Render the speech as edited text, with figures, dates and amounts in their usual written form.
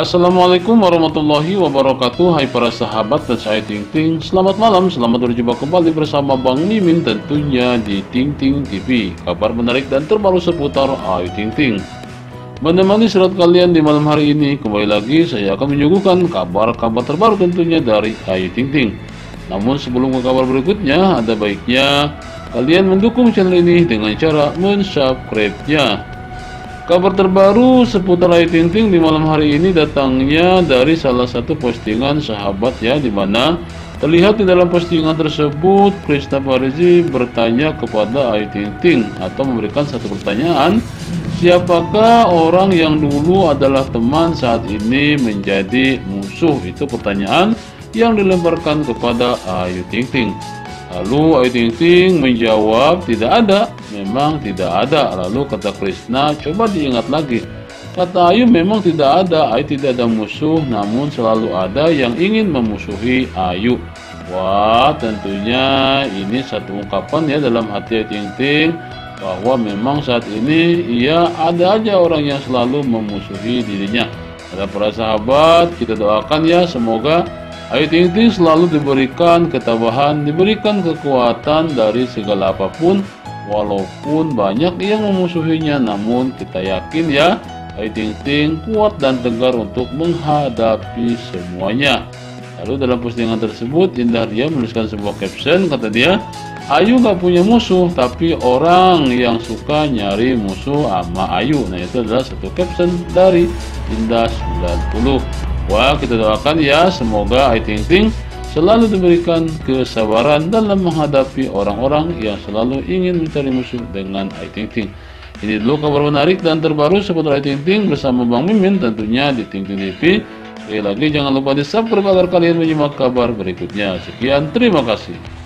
Assalamualaikum warahmatullahi wabarakatuh. Hai para sahabat dan saya Tingting. Selamat malam, selamat berjumpa kembali bersama Bang Mimin tentunya di Tingting TV. Kabar menarik dan terbaru seputar Ayu Tingting menemani surat kalian di malam hari ini. Kembali lagi saya akan menyuguhkan kabar-kabar terbaru tentunya dari Ayu Tingting. Namun sebelum ke kabar berikutnya, ada baiknya kalian mendukung channel ini dengan cara mensubscribe-nya. Kabar terbaru seputar Ayu Tingting di malam hari ini datangnya dari salah satu postingan sahabat ya, dimana terlihat di dalam postingan tersebut Krishna Fahrezy bertanya kepada Ayu Tingting atau memberikan satu pertanyaan, siapakah orang yang dulu adalah teman saat ini menjadi musuh? Itu pertanyaan yang dilemparkan kepada Ayu Tingting. Lalu Ayu Tingting menjawab, tidak ada, memang tidak ada. Lalu kata Krishna, coba diingat lagi. Kata Ayu, memang tidak ada, Ayu tidak ada musuh, namun selalu ada yang ingin memusuhi Ayu. Wah, tentunya ini satu ungkapan ya dalam hati Ayu Tingting, bahwa memang saat ini ia ada aja orang yang selalu memusuhi dirinya. Ada para sahabat, kita doakan ya, semoga Ayu Tingting selalu diberikan ketabahan, diberikan kekuatan dari segala apapun. Walaupun banyak yang memusuhinya, namun kita yakin ya, Ayu Tingting kuat dan tegar untuk menghadapi semuanya. Lalu dalam postingan tersebut, Indah Ria menuliskan sebuah caption, kata dia, Ayu gak punya musuh, tapi orang yang suka nyari musuh sama Ayu. Nah, itu adalah satu caption dari Indah 90. Wah, kita doakan ya, semoga Ayu Tingting selalu diberikan kesabaran dalam menghadapi orang-orang yang selalu ingin mencari musuh dengan Ayu Tingting. Ini dulu kabar menarik dan terbaru seputar Ayu Tingting bersama Bang Mimin tentunya di Tingting TV. Sekali lagi jangan lupa di subscribe agar kalian menyimak kabar berikutnya. Sekian, terima kasih.